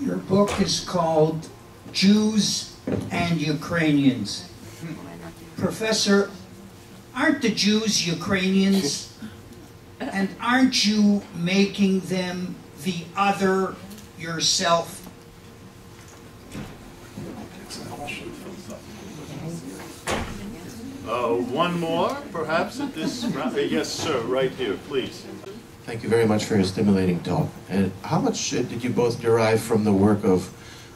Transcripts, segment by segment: Your book is called Jews and Ukrainians. Professor, aren't the Jews Ukrainians? And aren't you making them the other yourself? One more, perhaps, at this round? Yes, sir, right here, please. Thank you very much for your stimulating talk. And how much did you both derive from the work of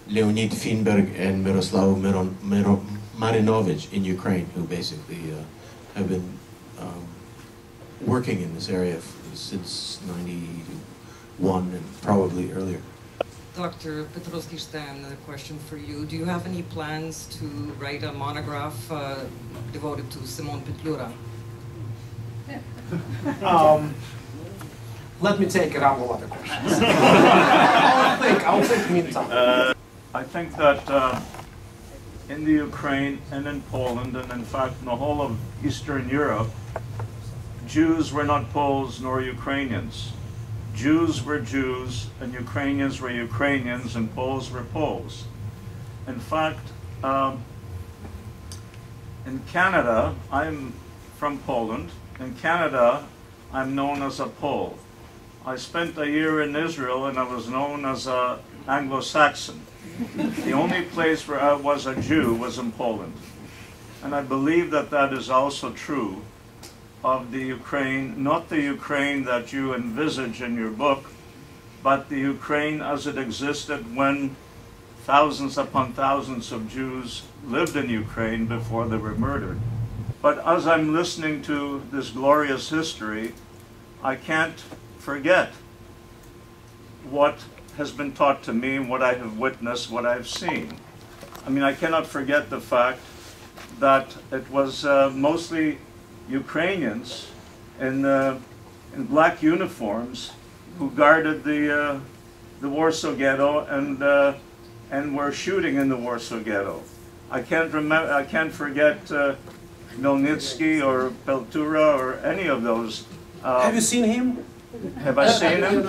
Leonid Finberg and Myroslav Marynovych in Ukraine, who basically have been working in this area since '91 and probably earlier? Dr. Petrovsky-Shtern, a question for you. Do you have any plans to write a monograph devoted to Symon Petluria? Let me take it. I will have other questions. I'll think meantime. I think that in the Ukraine and in Poland, and in fact in the whole of Eastern Europe, Jews were not Poles nor Ukrainians. Jews were Jews, and Ukrainians were Ukrainians, and Poles were Poles. In fact, in Canada, I'm from Poland. In Canada, I'm known as a Pole. I spent a year in Israel, and I was known as an Anglo-Saxon. The only place where I was a Jew was in Poland. And I believe that that is also true of the Ukraine, not the Ukraine that you envisage in your book, but the Ukraine as it existed when thousands upon thousands of Jews lived in Ukraine before they were murdered. But as I'm listening to this glorious history, I can't forget what has been taught to me, what I have witnessed, what I've seen. I mean, I cannot forget the fact that it was mostly Ukrainians in black uniforms who guarded the Warsaw Ghetto and were shooting in the Warsaw Ghetto. I can't forget Melnitsky or Peltura or any of those. Have you seen him? Have I seen him?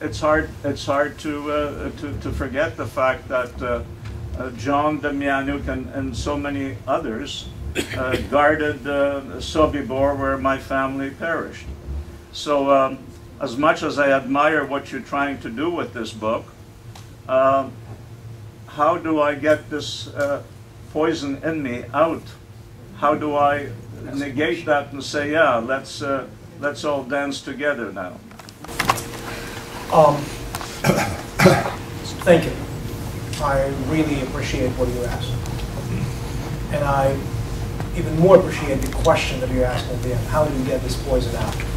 It's hard to forget the fact that John Demjanuk and so many others guarded Sobibor, where my family perished. So as much as I admire what you're trying to do with this book, how do I get this poison in me out? How do I negate that and say, yeah, let's all dance together now? Thank you. I really appreciate what you asked, and I even more appreciate the question that you asked at the end: how do you get this poison out?